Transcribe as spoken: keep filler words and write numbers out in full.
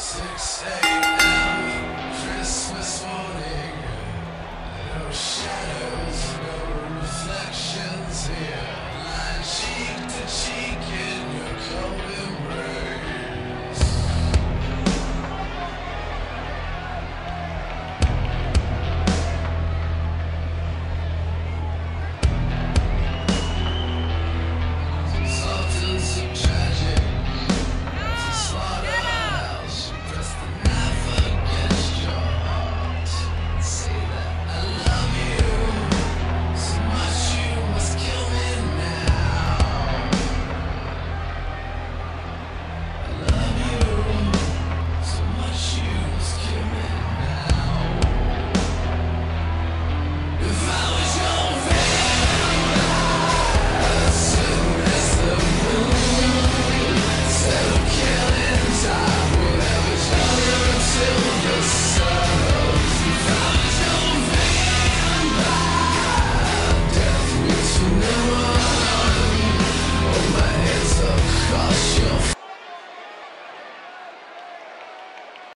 six, eight.